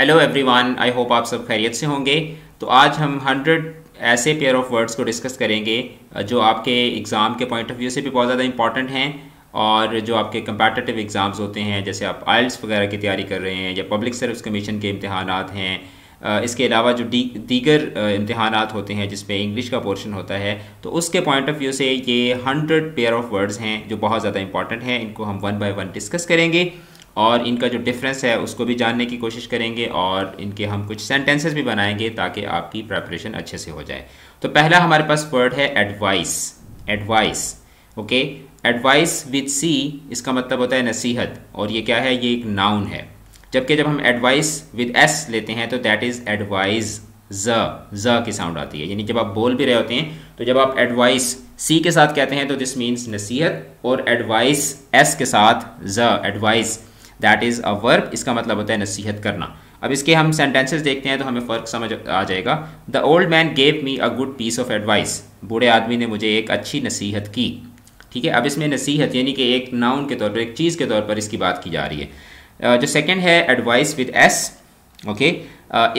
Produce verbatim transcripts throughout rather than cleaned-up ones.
Hello everyone, I hope आप सब खैरियत से होंगे। तो आज हम हंड्रेड ऐसे पेयर ऑफ वर्ड्स को डिस्कस करेंगे जो आपके एग्ज़ाम के पॉइंट ऑफ व्यू से भी बहुत ज़्यादा इंपॉर्टेंट हैं और जो आपके कंपेटिटिव एग्ज़ाम्स होते हैं, जैसे आप आइल्स वगैरह की तैयारी कर रहे हैं या पब्लिक सर्विस कमीशन के इम्तहानात हैं। इसके अलावा जो दी, दीगर इम्तहानात होते हैं जिसमें इंग्लिश का पोर्शन होता है, तो उसके पॉइंट ऑफ व्यू से ये हंड्रेड पेयर ऑफ वर्ड्स हैं जो बहुत ज़्यादा इंपॉर्टेंट हैं। इनको हम वन बाय वन डिस्कस करेंगे और इनका जो डिफरेंस है उसको भी जानने की कोशिश करेंगे और इनके हम कुछ सेंटेंसेस भी बनाएंगे ताकि आपकी प्रेपरेशन अच्छे से हो जाए। तो पहला हमारे पास वर्ड है advice. Advice, okay, advice with C, इसका मतलब होता है नसीहत और ये क्या है, ये एक नाउन है। जबकि जब हम एडवाइस विद एस लेते हैं तो दैट इज़ एडवाइज, ज ज की साउंड आती है। यानी जब आप बोल भी रहे होते हैं तो जब आप एडवाइस सी के साथ कहते हैं तो दिस मीन्स नसीहत और एडवाइस एस के साथ ज, advise that is a verb, इसका मतलब होता है नसीहत करना। अब इसके हम सेंटेंसेस देखते हैं तो हमें फ़र्क समझ आ जाएगा। The old man gave me a good piece of advice, बूढ़े आदमी ने मुझे एक अच्छी नसीहत की। ठीक है, अब इसमें नसीहत यानी कि एक नाउन के तौर पर, एक चीज़ के तौर पर इसकी बात की जा रही है। जो सेकंड है एडवाइस विद एस, ओके,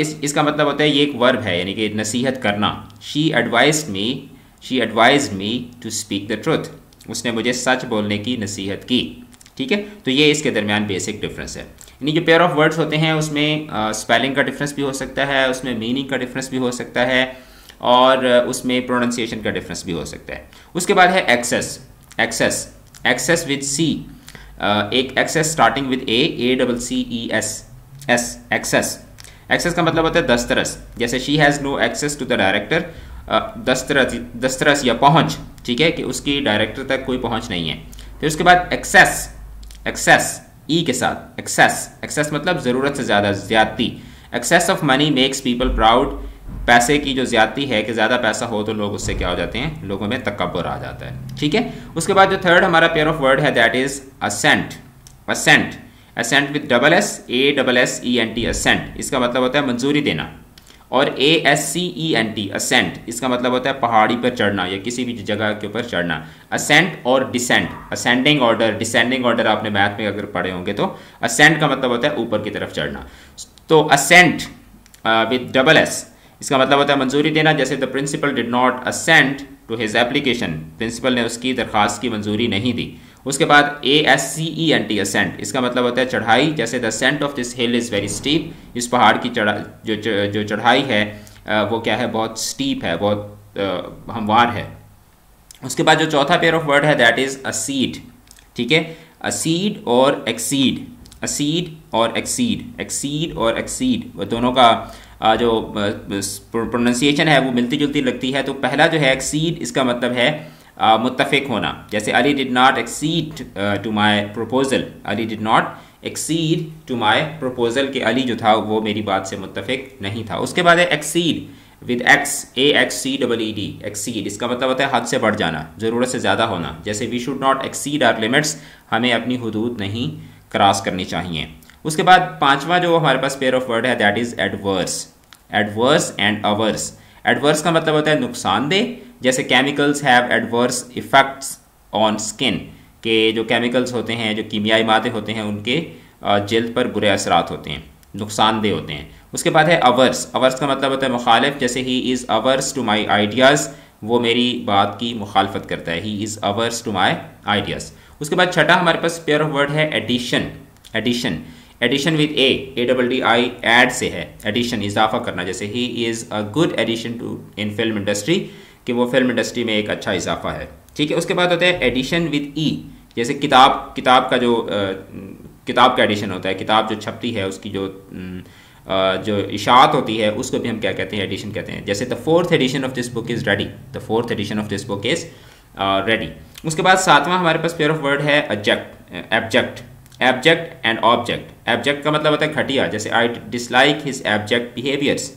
इस इसका मतलब होता है ये एक वर्ब है, यानी कि नसीहत करना। She advise me, she advise me to speak the truth, उसने मुझे सच बोलने की नसीहत की। ठीक है, तो ये इसके दरमियान बेसिक डिफरेंस है। यानी जो पेयर ऑफ वर्ड्स होते हैं उसमें स्पेलिंग का डिफरेंस भी हो सकता है, उसमें मीनिंग का डिफरेंस भी हो सकता है और उसमें प्रोनंसिएशन का डिफरेंस भी हो सकता है। उसके बाद है access. Access, access with C, एक access starting with A, A double C E S S, access. Access का मतलब होता है दस्तरस, जैसे she has no access to the director, दस्तरस दस्तरस या पहुँच। ठीक है, कि उसकी डायरेक्टर तक कोई पहुँच नहीं है। फिर उसके बाद एक्सेस, एक्सेस ई के साथ, एक्सेस, एक्सेस मतलब ज़रूरत से ज़्यादा, ज्यादती। Excess of money makes people proud, पैसे की जो ज्यादती है कि ज़्यादा पैसा हो तो लोग उससे क्या हो जाते हैं, लोगों में तकब्बुर आ जाता है। ठीक है, उसके बाद जो थर्ड हमारा पेयर ऑफ वर्ड है that is assent. Assent, assent with double S, A double S E N T, ascent, इसका मतलब होता है मंजूरी देना। और A S C E N T, ascent, इसका मतलब होता है पहाड़ी पर चढ़ना या किसी भी जगह के ऊपर चढ़ना। असेंट और descent, ascending order, descending order आपने मैथ में अगर पढ़े होंगे तो असेंट का मतलब होता है ऊपर की तरफ चढ़ना। तो असेंट विद डबल एस, इसका मतलब होता है मंजूरी देना, जैसे the principal did not assent to his application, principal ने उसकी दरख्वास्त की मंजूरी नहीं दी। उसके बाद A S C E N T, ascent, इसका मतलब होता है चढ़ाई, जैसे the ascent of this hill is very steep, इस पहाड़ की चढ़ा जो जो चढ़ाई है वो क्या है, बहुत स्टीप है, बहुत हमवार है। उसके बाद जो चौथा पेयर ऑफ वर्ड है दैट इज़ असीड। ठीक है, असीड और एक्सीड, असीड और एक्सीड, एक्सीड और एक्सीड दोनों का जो प्रोनंसिएशन है वो मिलती जुलती लगती है। तो पहला जो है एक्सीड, इसका मतलब है Uh, मुत्तफिक होना, जैसे Ali did not accede to my proposal, Ali did not accede to my proposal, के अली जो था वो मेरी बात से मुत्तफिक नहीं था। उसके बाद है exceed with X, A X C double E D, exceed, इसका मतलब होता है हद से बढ़ जाना, ज़रूरत से ज़्यादा होना, जैसे we should not exceed our limits, हमें अपनी हदूद नहीं क्रॉस करनी चाहिए। उसके बाद पाँचवा जो हमारे पास पेयर ऑफ वर्ड है that is adverse. Adverse and averse, adverse का मतलब होता है नुकसानदेह, जैसे chemicals have adverse effects on skin, के जो केमिकल्स होते हैं, जो कीमियाई मादे होते हैं, उनके जल्द पर बुरे असरात होते हैं, नुकसानदेह होते हैं। उसके बाद है अवर्स, अवर्स का मतलब होता है मुखालिफ, जैसे he is averse to my ideas, वो मेरी बात की मुखालफत करता है, he is averse to my ideas. उसके बाद छठा हमारे पास पेयर ऑफ वर्ड है addition. Addition, addition with A, A double D I, add से है, एडिशन इजाफा करना, जैसे he is a good addition to in film industry, कि वो फिल्म इंडस्ट्री में एक अच्छा इजाफा है। ठीक है, उसके बाद होता है एडिशन विद ई, जैसे किताब, किताब का जो आ, किताब का एडिशन होता है, किताब जो छपती है उसकी जो आ, जो इशात होती है उसको भी हम क्या कहते हैं, एडिशन कहते हैं, जैसे the fourth edition of this book is ready, the fourth edition of this book is ready. उसके बाद सातवां हमारे पास पेयर ऑफ वर्ड है abject. Abject, abject and object, abject का मतलब होता है घटिया, जैसे I dislike his abject behaviours,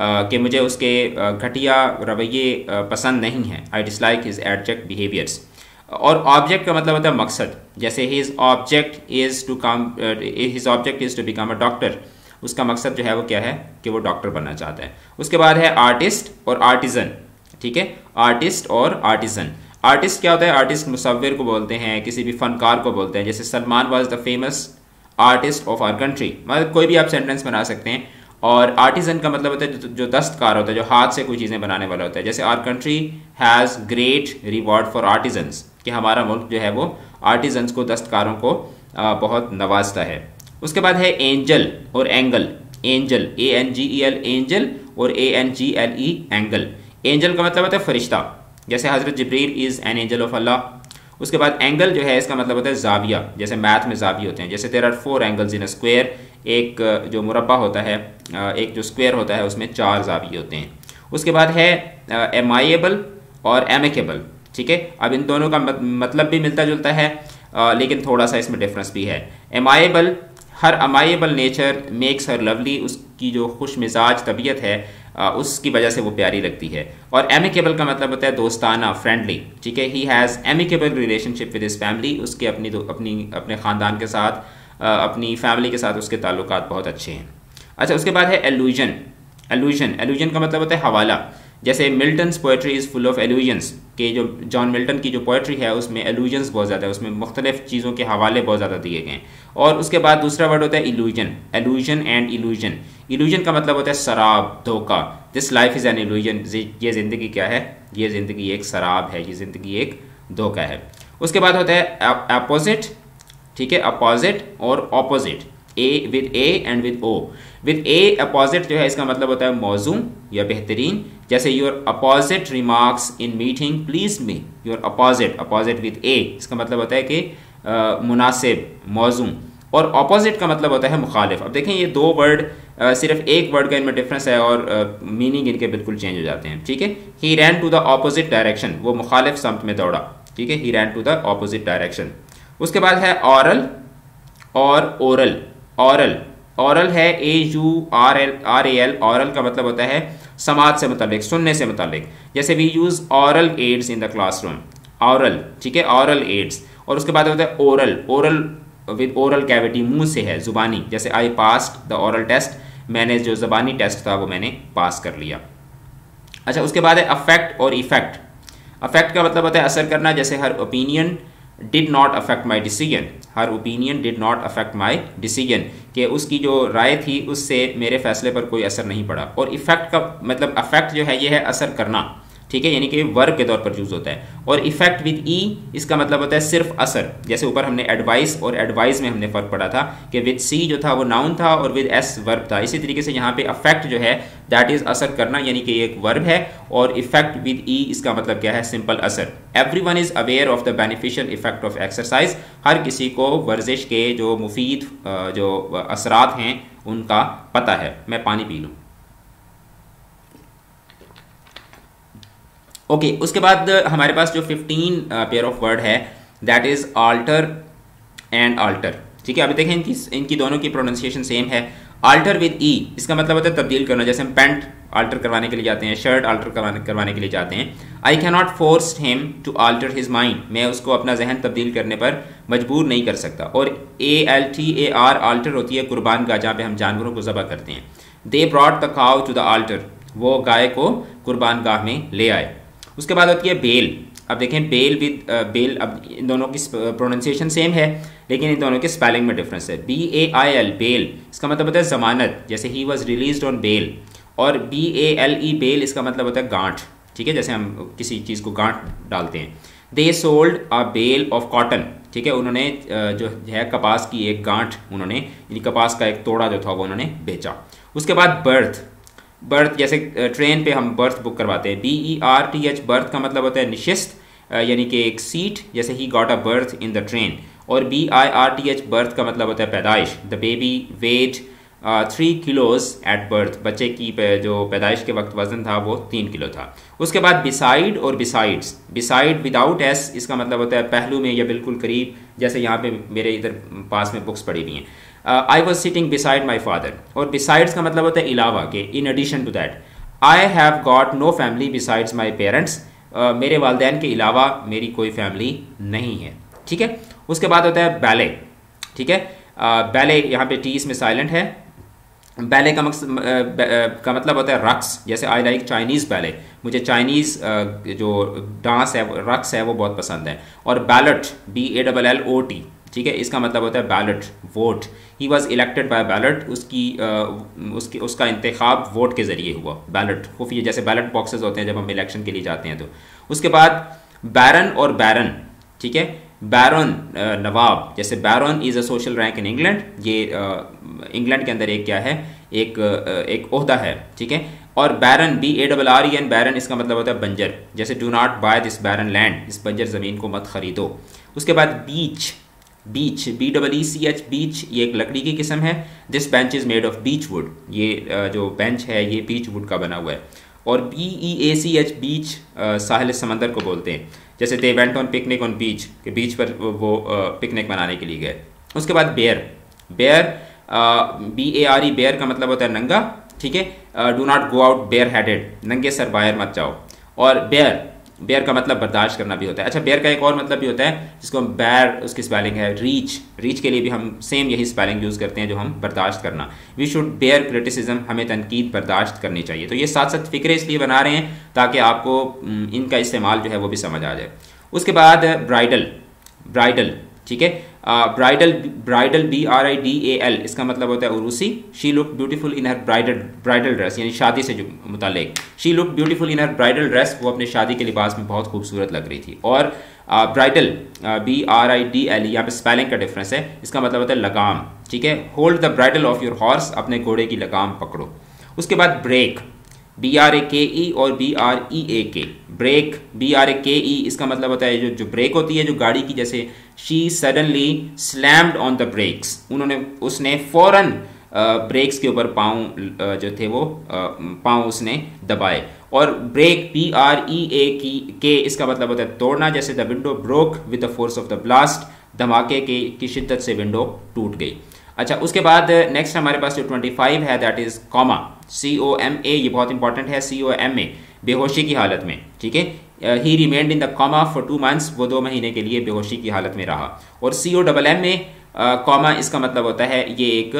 कि मुझे उसके घटिया रवैये पसंद नहीं हैं, I dislike his abject behaviours. और ऑब्जेक्ट का मतलब होता है मकसद, जैसे his object is to come his object is to become a doctor, उसका मकसद जो है वो क्या है, कि वो डॉक्टर बनना चाहता है। उसके बाद है आर्टिस्ट और आर्टिज़न। ठीक है, आर्टिस्ट और आर्टिज़न, आर्टिस्ट क्या होता है, आर्टिस्ट मुसव्विर को बोलते हैं, किसी भी फनकार को बोलते हैं, जैसे Salman was the famous artist of our country, मतलब कोई भी आप सेंटेंस बना सकते हैं। और आर्टिसन का मतलब होता है जो दस्तकार होता है, जो हाथ से कोई चीज़ें बनाने वाला होता है। जैसे our country has great reward for artisans, कि हमारा मुल्क जो है वो आर्टिजन्स को, दस्तकारों को बहुत नवाजता है। उसके बाद है एंजल और angle. Angel A N G E L angel और A N G L E angle. Angel का मतलब होता है फरिश्ता, जैसे हज़रत जिब्रील is an angel of Allah. उसके बाद एंगल जो है इसका मतलब होता है जाविया, जैसे मैथ में जाविये होते हैं। जैसे there are four angles in a square, एक जो मुरब्बा होता है, एक जो स्क्वायर होता है, उसमें चार जाविये होते हैं। उसके बाद है एमाइएबल और एमिकेबल, ठीक है। अब इन दोनों का मतलब भी मिलता जुलता है, लेकिन थोड़ा सा इसमें डिफरेंस भी है। Amiable, her amiable nature makes her lovely, उसकी जो खुश मिजाज तबीयत है उसकी वजह से वो प्यारी लगती है। और एमिकेबल का मतलब होता है दोस्ताना, फ्रेंडली, ठीक है। He has amicable relationship with his family, उसके अपनी अपनी अपने ख़ानदान के साथ, अपनी फैमिली के साथ उसके ताल्लुकात बहुत अच्छे हैं। अच्छा, उसके बाद है एलूजन। एलूजन एलूजन का मतलब होता है हवाला, जैसे Milton's poetry is full of allusions, के जो जॉन मिल्टन की जो पोइट्री है उसमें एलूजन्स बहुत ज़्यादा है, उसमें मुख्तलिफ चीज़ों के हवाले बहुत ज़्यादा दिए गए हैं। और उसके बाद दूसरा वर्ड होता है illusion, allusion and illusion. Illusion का मतलब होता है शराब, धोखा। This life is an illusion, ये ज़िंदगी क्या है, ये ज़िंदगी एक शराब है, ये ज़िंदगी एक धोखा है। उसके बाद होता है अपोजिट, ठीक है, अपोजिट और opposite, A with A and with O. With A apposite जो है इसका मतलब होता है मौजू या बेहतरीन, जैसे your apposite remarks in meeting please me, your apposite, apposite with A इसका मतलब होता है कि मुनासिब, मौजू। और अपोजिट का मतलब होता है मुखालिफ। अब देखें ये दो वर्ड, सिर्फ एक वर्ड का इनमें डिफरेंस है और मीनिंग इनके बिल्कुल चेंज हो जाते हैं, ठीक है। He ran to the opposite direction, वो मुखालिफ सम्त में दौड़ा, ठीक है, he ran to the opposite direction. उसके बाद है औरल और ओरल। औरल औरल है A U R L R A L. Aural का मतलब होता है समाज से मुतालिक, सुनने से मुतालिक, जैसे we use aural aids in the classroom, aural, ठीक है, औरल एड्स। और उसके बाद होता है oral, oral with oral cavity, मुंह से है, ज़ुबानी, जैसे I passed the aural test, मैंने जो ज़ुबानी टेस्ट था वो मैंने पास कर लिया। अच्छा, उसके बाद है अफेक्ट और इफ़ेक्ट। अफेक्ट का मतलब होता है असर करना, जैसे her opinion did not affect my decision, her opinion did not affect my decision, कि उसकी जो राय थी उससे मेरे फैसले पर कोई असर नहीं पड़ा। और इफ़ेक्ट का मतलब, अफेक्ट जो है ये है असर करना, ठीक है, यानी कि वर्ब के तौर पर यूज़ होता है। और इफ़ेक्ट विद ई इसका मतलब होता है सिर्फ असर, जैसे ऊपर हमने एडवाइस और एडवाइस में हमने फ़र्क पड़ा था कि विद सी जो था वो नाउन था और विद एस वर्ब था। इसी तरीके से यहाँ पे अफेक्ट जो है दैट इज़ असर करना, यानी कि एक वर्ब है। और इफ़ेक्ट विद ई इसका मतलब क्या है, सिंपल असर। Everyone is aware of the beneficial effect of exercise, हर किसी को वर्जिश के जो मुफीद जो असरात हैं उनका पता है। मैं पानी पी लूँ। ओके okay, उसके बाद हमारे पास जो फिफ्टीन पेयर ऑफ वर्ड है that is alter and altar, ठीक है। अभी देखें इनकी इनकी दोनों की प्रोनाउंसिएशन सेम है। आल्टर विद ई इसका मतलब होता है तब्दील करना, जैसे हम पैंट आल्टर करवाने के लिए जाते हैं, शर्ट आल्टर करवाने करवाने के लिए जाते हैं। I can not force him to alter his mind, मैं उसको अपना जहन तब्दील करने पर मजबूर नहीं कर सकता। और A L T A R altar होती है कुर्बान गाह, जहाँ पर हम जानवरों को ज़बह करते हैं। They brought the cow to the altar, वो गाय को कुर्बान गाह में ले आए। उसके बाद होती है बेल। अब देखें बेल विद बेल, अब इन दोनों की प्रोनाउंसिएशन सेम है लेकिन इन दोनों के स्पेलिंग में डिफरेंस है। B A I L bail इसका मतलब होता है जमानत, जैसे he was released on bail. और B A L E bale इसका मतलब होता है गांठ, ठीक है, जैसे हम किसी चीज़ को गांठ डालते हैं। They sold a bale of cotton, ठीक है, उन्होंने जो है कपास की एक गांठ, उन्होंने यानी कपास का एक तोड़ा जो था वो उन्होंने बेचा। उसके बाद बर्थ बर्थ जैसे ट्रेन पे हम बर्थ बुक करवाते हैं। B E R T H birth का मतलब होता है निशिस्त, यानी कि एक सीट, जैसे he got a berth in the train. और B I R T H birth का मतलब होता है पैदाइश। The baby weight three kilos at birth, बच्चे की जो पैदाइश के वक्त वजन था वो तीन किलो था। उसके बाद बिसाइड और बिसाइड्स। बिसाइड विदाउट एस इसका मतलब होता है पहलू में या बिल्कुल करीब, जैसे यहाँ पे मेरे इधर पास में बुक्स पड़ी हुई हैं। I was sitting beside my father. और बिसाइड्स का मतलब होता है इलावा के, in addition to that. I have got no family besides my parents, मेरे वालदैन के अलावा मेरी कोई फैमिली नहीं है, ठीक है। उसके बाद होता है बैले, ठीक है, बैले यहाँ पे टी इसमें साइलेंट है। बैले का मकसद का मतलब होता है रक्स, जैसे आई लाइक चाइनीज़ बैले, मुझे चाइनीज़ जो डांस है, रक्स है, वो बहुत पसंद है। और ballot B A double L O T ठीक है, इसका मतलब होता है ballot, vote. He was elected by ballot, उसकी आ, उसकी उसका इंतखाब वोट के ज़रिए हुआ, बैलेट। खुफिया, जैसे बैलेट बॉक्सेस होते हैं जब हम इलेक्शन के लिए जाते हैं। तो उसके बाद बैरन और बैरन, ठीक है, बैरन नवाब, जैसे baron is a social rank in England, ये इंग्लैंड के अंदर एक क्या है, एक एक ओहदा है, ठीक है। और baron, B A double R E N, barren, इसका मतलब होता है बंजर, जैसे do not buy this barren land, इस बंजर ज़मीन को मत खरीदो। उसके बाद beech, beech, B double E C H, beech, ये एक लकड़ी की किस्म है। This bench is made of beech wood, ये जो बेंच है ये बीच वुड का बना हुआ है। और B E A C H, बीच, साहिल समंदर को बोलते हैं, जैसे they went on picnic on beach, के बीच पर वो पिकनिक मनाने के लिए गए। उसके बाद bare, bare, B A R E, bare का मतलब होता है नंगा, ठीक है। Do not go out bare headed, नंगे सर बाहर मत जाओ। और बेयर, बेयर का मतलब बर्दाश्त करना भी होता है। अच्छा, बेयर का एक और मतलब भी होता है जिसको हम बेयर, उसकी स्पेलिंग है रीच, रीच के लिए भी हम सेम यही स्पेलिंग यूज़ करते हैं जो हम बर्दाश्त करना। वी शुड बेयर क्रिटिसिज्म, हमें तनकीद बर्दाश्त करनी चाहिए। तो ये साथ साथ फिक्रे इसलिए बना रहे हैं ताकि आपको इनका इस्तेमाल जो है वो भी समझ आ जाए। उसके बाद ब्राइडल, ब्राइडल, ठीक है, bridal, bridal B R I D A L, इसका मतलब होता है उरूसी। She look beautiful in her bridal, bridal dress, यानी शादी से जो मुतालिक। She look beautiful in her bridal dress, वो अपने शादी के लिबास में बहुत खूबसूरत लग रही थी। और bridle, B R I D L, यहाँ पे स्पेलिंग का डिफरेंस है, इसका मतलब होता है लगाम, ठीक है। Hold the bridle of your horse, अपने घोड़े की लगाम पकड़ो। उसके बाद ब्रेक, बी आर ए के ई और बी आर ई ए के, ब्रेक, बी आर ए के ई, इसका मतलब होता है जो जो ब्रेक होती है जो गाड़ी की, जैसे she suddenly slammed on the brakes, उन्होंने उसने फ़ौरन ब्रेक्स के ऊपर पाँव जो थे वो पाँव उसने दबाए। और break, B R E A की के, इसका मतलब होता है तोड़ना, जैसे the window broke with the force of the blast, धमाके के की शिद्दत से विंडो टूट गई। अच्छा, उसके बाद नेक्स्ट हमारे पास जो पच्चीस है that is coma, C O M A, ये बहुत इंपॉर्टेंट है, सी ओ एम ए, बेहोशी की हालत में, ठीक है। He remained in the coma for two months, वो दो महीने के लिए बेहोशी की हालत में रहा। और C O double M A comma, इसका मतलब होता है, ये एक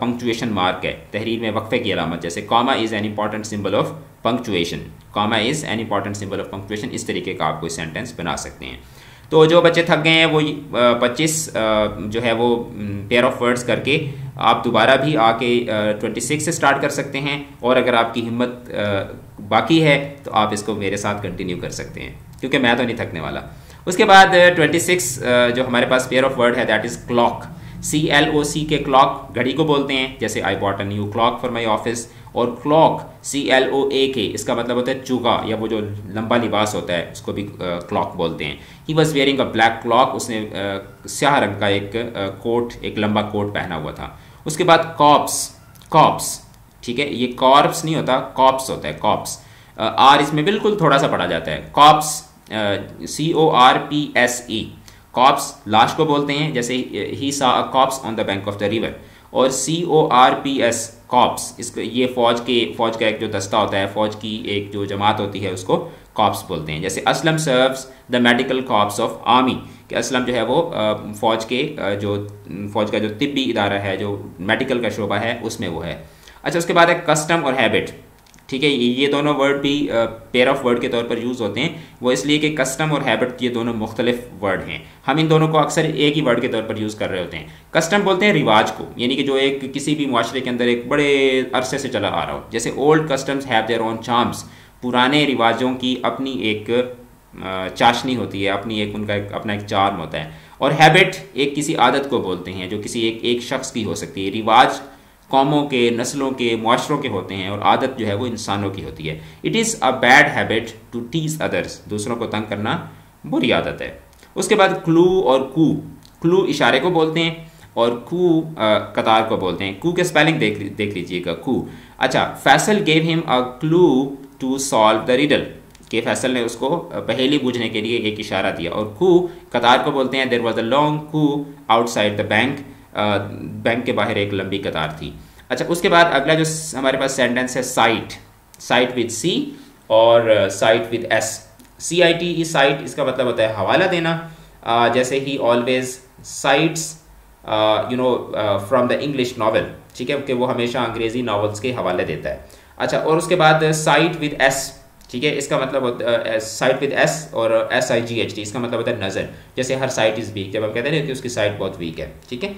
पंक्चुएशन मार्क है, तहरीर में वक्फे की अलामत, जैसे comma is an important symbol of punctuation, comma is an important symbol of punctuation. इस तरीके का आपको सेंटेंस बना सकते हैं। तो जो बच्चे थक गए हैं वो पच्चीस जो है वो पेयर ऑफ वर्ड्स करके आप दोबारा भी आके छब्बीस से स्टार्ट कर सकते हैं, और अगर आपकी हिम्मत बाकी है तो आप इसको मेरे साथ कंटिन्यू कर सकते हैं, क्योंकि मैं तो नहीं थकने वाला। उसके बाद छब्बीस जो हमारे पास पेयर ऑफ वर्ड है that is clock, C L O C K, clock घड़ी को बोलते हैं, जैसे I bought a new clock for my office. और cloak, C L O A K, इसका मतलब होता है चूगा, या वो जो लंबा लिबास होता है उसको भी क्लॉक बोलते हैं। He was wearing a black cloak, उसने स्याह रंग का एक कोट, एक लंबा कोट पहना हुआ था। उसके बाद कॉप्स, कॉप्स, ठीक है, ये कॉर्प्स नहीं होता, कॉप्स होता है, कॉप्स, आर इसमें बिल्कुल थोड़ा सा पढ़ा जाता है, corpse, C O R P S E, corpse लाश को बोलते हैं, जैसे he saw a cops on the bank of the river. और C O R P S, corps, इसको ये फौज के, फौज का एक जो दस्ता होता है, फौज की एक जो जमात होती है उसको कॉप्स बोलते हैं, जैसे Aslam serves the medical corps of army, कि असलम जो है वो फौज के जो फौज का जो तिब्बी इदारा है, जो मेडिकल का शोबा है, उसमें वो है। अच्छा, उसके बाद है कस्टम और हैबिट, ठीक है, ये दोनों वर्ड भी पेयर ऑफ वर्ड के तौर पर यूज़ होते हैं, वो इसलिए कि कस्टम और हैबिट ये दोनों मुख्तलिफ वर्ड हैं, हम इन दोनों को अक्सर एक ही वर्ड के तौर पर यूज़ कर रहे होते हैं। कस्टम बोलते हैं रिवाज को, यानी कि जो एक किसी भी मुआशरे के अंदर एक बड़े अरसे से चला आ रहा हो, जैसे old customs have their own charms, पुराने रिवाजों की अपनी एक चाशनी होती है, अपनी एक उनका एक, अपना एक चार्म होता है। और हैबिट एक किसी आदत को बोलते हैं जो किसी एक एक शख्स की हो सकती है, रिवाज कौमों के, नस्लों के, मुआशरों के होते हैं, और आदत जो है वो इंसानों की होती है। It is a bad habit to tease others, दूसरों को तंग करना बुरी आदत है। उसके बाद क्लू और कू, क्लू इशारे को बोलते हैं और कू कतार को बोलते हैं, कू के स्पेलिंग देख देख लीजिएगा, कू। अच्छा, Faisal gave him a clue to solve the riddle, के फैसल ने उसको पहेली बूझने के लिए एक इशारा दिया। और कू कतार को बोलते हैं, there was a long queue outside the bank, bank के बाहर एक लंबी कतार थी। अच्छा, उसके बाद अगला जो हमारे पास सेंटेंस है साइट, साइट विद सी और site with S, C I T E, cite, इसका मतलब होता है हवाला देना, uh, जैसे he always cites you know from the English novel, ठीक है, कि वो हमेशा अंग्रेजी नावल्स के हवाले देता है। अच्छा, और उसके बाद साइट विद एस, ठीक है, इसका मतलब साइट विद एस और S I G H T, इसका मतलब होता है नज़र। जैसे हर साइट इज़ वीक, जब हम कहते हैं ना कि उसकी साइट बहुत वीक है, ठीक है,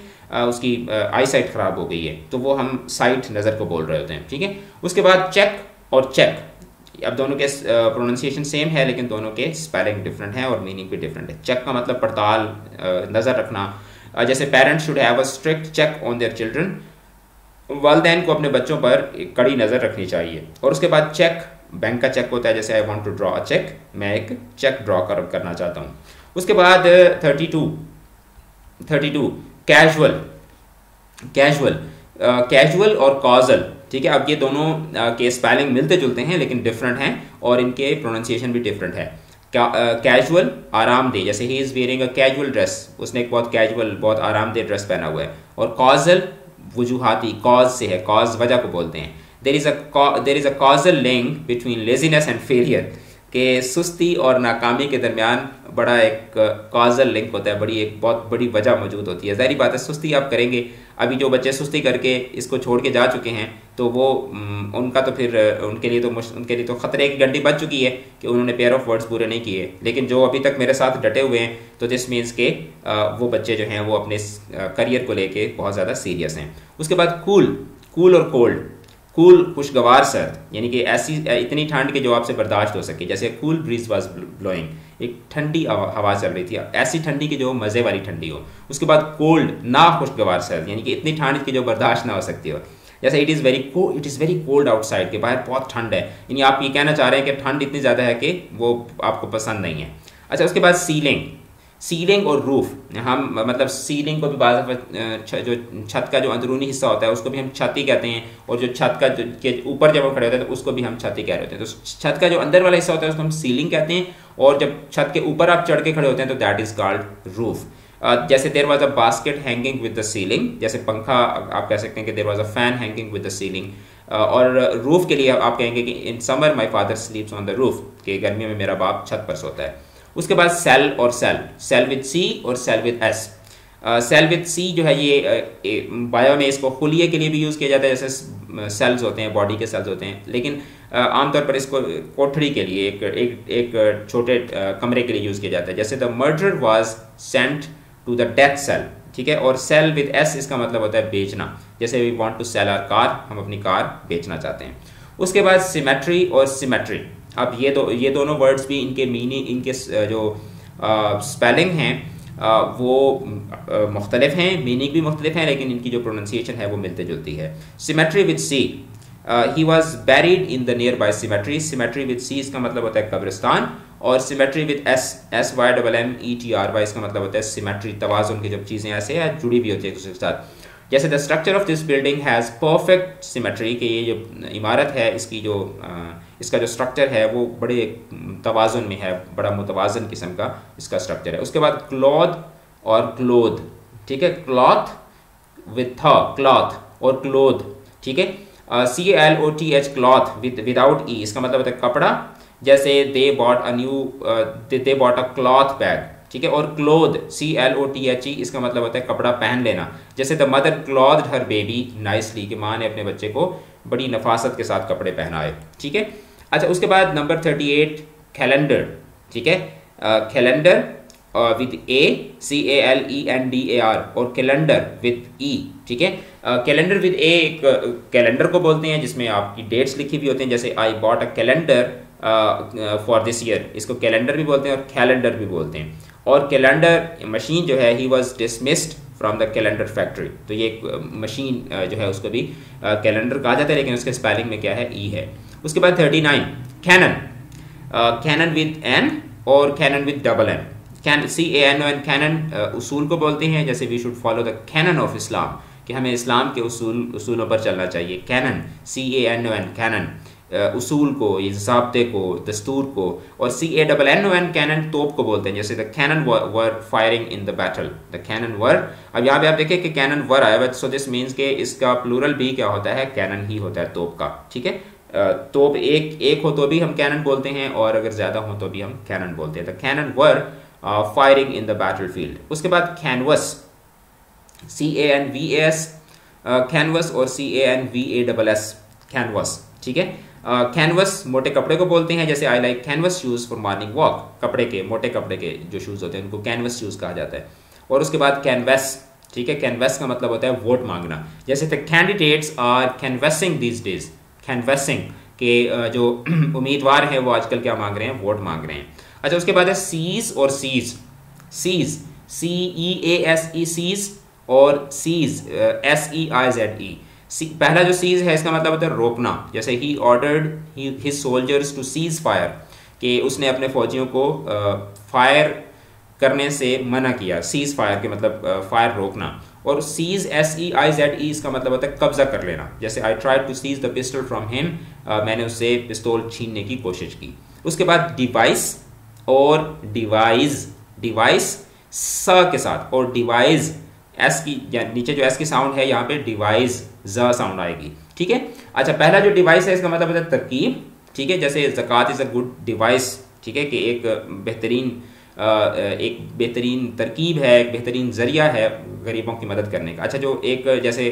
उसकी आई साइट ख़राब हो गई है, तो वो हम साइट नज़र को बोल रहे होते हैं। ठीक है, उसके बाद चेक और चेक, अब दोनों के प्रोनाउंसिएशन सेम है लेकिन दोनों के स्पेलिंग डिफरेंट है और मीनिंग भी डिफरेंट है। चेक का मतलब पड़ताल, नज़र रखना। जैसे parents should have a strict check on their children, वालिदैन को अपने बच्चों पर कड़ी नज़र रखनी चाहिए। और उसके बाद चेक, बैंक का चेक होता है, जैसे I want to draw a cheque, मैं एक चेक ड्रॉ कर, करना चाहता हूँ। उसके बाद thirty two thirty two casual casual casual और कॉजल, ठीक है, अब ये दोनों uh, के स्पेलिंग मिलते जुलते हैं लेकिन डिफरेंट हैं और इनके प्रोनाउंसिएशन भी डिफरेंट है। कैजुअल uh, आरामदेह, जैसे he is wearing a casual dress, उसने एक बहुत कैजुअल, बहुत आरामदेह ड्रेस पहना हुआ है। और कॉजल वजूहाती, कॉज से है, कॉज वजह को बोलते हैं। There is a there is a causal link between laziness and failure, के सुस्ती और नाकामी के दरमियान बड़ा एक कॉजल लिंक होता है, बड़ी एक बहुत बड़ी वजह मौजूद होती है। ज़ाहिर बात है सुस्ती आप करेंगे, अभी जो बच्चे सुस्ती करके इसको छोड़ के जा चुके हैं तो वो उनका तो फिर उनके लिए तो उनके लिए तो ख़तरे की घंटी बज चुकी है कि उन्होंने पेयर ऑफ वर्ड्स पूरे नहीं किए। लेकिन जो अभी तक मेरे साथ डटे हुए हैं तो दिस मीन्स के वो बच्चे जो हैं वो अपने करियर को लेके बहुत ज़्यादा सीरियस हैं। उसके बाद कूल कूल और कोल्ड, कूल खुशगवार सर्द, यानी कि ऐसी इतनी ठंड के जो आपसे बर्दाश्त हो सके, जैसे कूल ब्रीज वाज ब्लोइंग, एक ठंडी हवा चल रही थी, ऐसी ठंडी की जो मज़े वाली ठंडी हो। उसके बाद कोल्ड, ना खुशगवार सर्द, यानी कि इतनी ठंड की जो बर्दाश्त ना हो सकती हो, जैसे it is very cold it is very cold outside, के बाहर बहुत ठंड है, यानी आप ये कहना चाह रहे हैं कि ठंड इतनी ज़्यादा है कि वो आपको पसंद नहीं है। अच्छा, उसके बाद सीलिंग सीलिंग और रूफ, हम मतलब सीलिंग को भी बाज़ जो छत का जो अंदरूनी हिस्सा होता है उसको भी हम छत ही कहते हैं, और जो छत का जो के ऊपर जब हम खड़े होते हैं तो उसको भी हम छत ही कह रहे होते हैं। तो छत का जो अंदर वाला हिस्सा होता है उसको हम सीलिंग कहते हैं, और जब छत के ऊपर आप चढ़ के खड़े होते हैं तो दैट इज़ कॉल्ड रूफ। जैसे there was a basket hanging with the ceiling, जैसे पंखा आप कह सकते हैं कि there was a fan hanging with the ceiling. और रूफ़ के लिए आप कहेंगे कि in summer my father sleeps on the roof, कि गर्मियों में मेरा बाप छत पर सोता है। उसके बाद सेल और सेल सेल विद सी और sell with S. Cell with C जो है ये बायो में इसको खुलिये के लिए भी यूज़ किया जाता है, जैसे सेल्स होते हैं, बॉडी के सेल्स होते हैं, लेकिन आमतौर पर इसको कोठरी के लिए, एक एक एक छोटे कमरे के लिए यूज़ किया जाता है। जैसे the murder was sent to the death cell, ठीक है। और सेल विद एस, इसका मतलब होता है बेचना, जैसे we want to sell our car, हम अपनी कार बेचना चाहते हैं। उसके बाद सिमेट्री और सिमेट्री, अब ये दो ये दोनों वर्ड्स भी इनके मीनिंग, इनके जो आ, स्पेलिंग हैं आ, वो मुख्तलिफ हैं, मीनिंग भी मुख्तलिफ हैं, लेकिन इनकी जो प्रोनंसिएशन है वो मिलते जुलती है। Cemetery with C, he was buried in the nearby cemetery. Symmetry with C, इसका मतलब होता है कब्रिस्तान। और symmetry with S, S Y double M E T R Y, इसका मतलब होता है सिमेट्री, तवाज़ुन की जब चीज़ें ऐसे या जुड़ी भी होती है उसके साथ। जैसे the structure of this building has perfect symmetry, कि ये जो इमारत है इसकी जो आ, इसका जो स्ट्रक्चर है वो बड़े तवाज़ुन में है, बड़ा मुतवाज़न किस्म का इसका स्ट्रक्चर है। उसके बाद क्लॉथ और क्लोथ, ठीक है, क्लॉथ विद थ, क्लॉथ और क्लोथ, ठीक है, C L O T H, cloth with without E, इसका मतलब होता है कपड़ा। जैसे they bought a new, they bought a cloth bag, ठीक है। और clothe, C L O T H E, इसका मतलब होता है कपड़ा पहन लेना। जैसे the mother clothe her baby nicely, कि माँ ने अपने बच्चे को बड़ी नफासत के साथ कपड़े पहनाए, ठीक है। अच्छा, उसके बाद नंबर थर्टी एट, कैलेंडर, ठीक है, calendar with A, C A L E N D A R, और कैलेंडर विद ई, ठीक है। कैलेंडर विद ए, एक कैलेंडर को बोलते हैं जिसमें आपकी डेट्स लिखी हुई होती हैं, जैसे I bought a calendar for this year, इसको कैलेंडर भी बोलते हैं और कैलेंडर भी बोलते हैं। और कैलेंडर मशीन जो है, he was dismissed from the calendar factory, तो ये एक मशीन जो है उसको भी कैलेंडर कहा जाता है, लेकिन उसके स्पेलिंग में क्या है, ई है। उसके बाद thirty nine, canon, canon with N और cannon with double N, can C A N O N, canon उसूल को बोलते हैं। जैसे we should follow the canon of Islam, कि हमें इस्लाम के उसूल उसूलों पर चलना चाहिए। Canon, C A N O N, canon उसूल को, ये ज़ाब्ते को, दस्तूर को। और C A double N O N, cannon तोप को बोलते हैं। जैसे the cannon were firing in the battle, the cannon were, अब यहाँ पे आप देखें कि कैनन वर आया हुआ, सो दिस मीन्स के इसका प्लूरल भी क्या होता है, कैनन ही होता है तोप का, ठीक है। तोप एक एक हो तो भी हम कैनन बोलते हैं, और अगर ज़्यादा हो तो भी हम कैनन बोलते हैं। The cannon were firing in the battle field. उसके बाद canvas, C A N V S, canvas और C A N V A double S, canvass, ठीक है। कैनवस uh, मोटे कपड़े को बोलते हैं, जैसे I like canvas shoes for morning walk, कपड़े के मोटे कपड़े के जो शूज़ होते हैं उनको कैनवस शूज़ कहा जाता है। और उसके बाद कैनवस, ठीक है, कैनवस का मतलब होता है वोट मांगना। जैसे the candidates are canvassing these days, canvassing के जो उम्मीदवार हैं वो आजकल क्या मांग रहे हैं, वोट मांग रहे हैं। अच्छा, उसके बाद है सीज और seize, cease C E A S E cease और seize S E I Z E. पहला जो सीज है इसका मतलब होता है रोकना, जैसे he ordered his soldiers to cease fire, कि उसने अपने फौजियों को फायर करने से मना किया। सीज फायर के मतलब फायर रोकना। और seize S E I Z E इसका मतलब होता है कब्जा कर लेना, जैसे I try to seize the pistol from him, मैंने उससे पिस्तौल छीनने की कोशिश की। उसके बाद डिवाइस और डिवाइस, डिवाइस स के साथ, और डिवाइस एस की नीचे जो एस की साउंड है यहाँ पे डिवाइस ज साउंड आएगी, ठीक है। अच्छा, पहला जो डिवाइस है इसका मतलब होता है तरकीब, ठीक है, जैसे ज़कात इज़ अ गुड डिवाइस, ठीक है, कि एक बेहतरीन एक बेहतरीन तरकीब है, एक बेहतरीन जरिया है गरीबों की मदद करने का। अच्छा, जो एक जैसे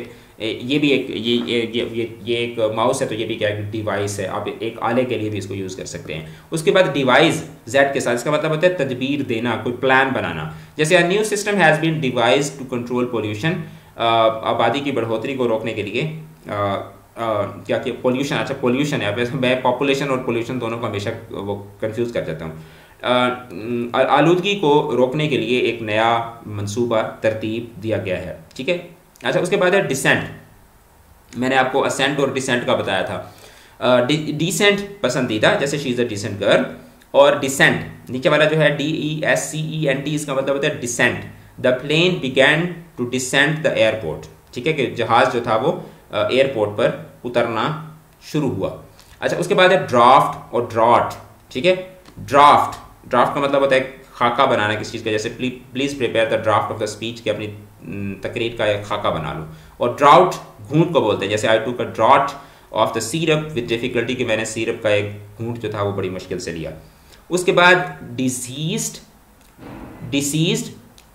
ये भी एक ये ये ये, ये एक माउस है तो ये भी क्या है, डिवाइस है। आप एक आले के लिए भी इसको यूज़ कर सकते हैं। उसके बाद डिवाइस जेड के साथ इसका मतलब होता है तदबीर देना, कोई प्लान बनाना, जैसे a new system has been devise to control pollution, आबादी की बढ़ोतरी को रोकने के लिए आ, आ, क्या कि पोल्यूशन। अच्छा, पोल्यूशन है, मैं पॉपुलेशन और पोल्यूशन दोनों को हमेशा वो कंफ्यूज कर जाता हूँ। आलूदगी को रोकने के लिए एक नया मंसूबा तरतीब दिया गया है, ठीक है। अच्छा, उसके बाद है डिसेंट, मैंने आपको असेंट और डिसेंट का बताया था। डि, डिसेंट पसंदीदा, जैसे she is a decent girl. और डिसेंट नीचे वाला जो है D E S C E N T, इसका मतलब होता है descent. The plane began to descent the airport, ठीक है, कि जहाज़ जो था वो एयरपोर्ट पर उतरना शुरू हुआ। अच्छा, उसके बाद है ड्राफ्ट और ड्रॉट, ठीक है। ड्राफ्ट, ड्राफ्ट का मतलब होता है खाका बनाना किसी चीज़ का, जैसे please prepare the draft of the speech, के अपनी तकरीर का एक खाका बना लो। और ड्राउट घूंट को बोलते हैं, जैसे I took a draught of the syrup with difficulty, कि मैंने सीरप का एक घूंट जो था वो बड़ी मुश्किल से लिया। उसके बाद डिसीज्ड, डिसीज्ड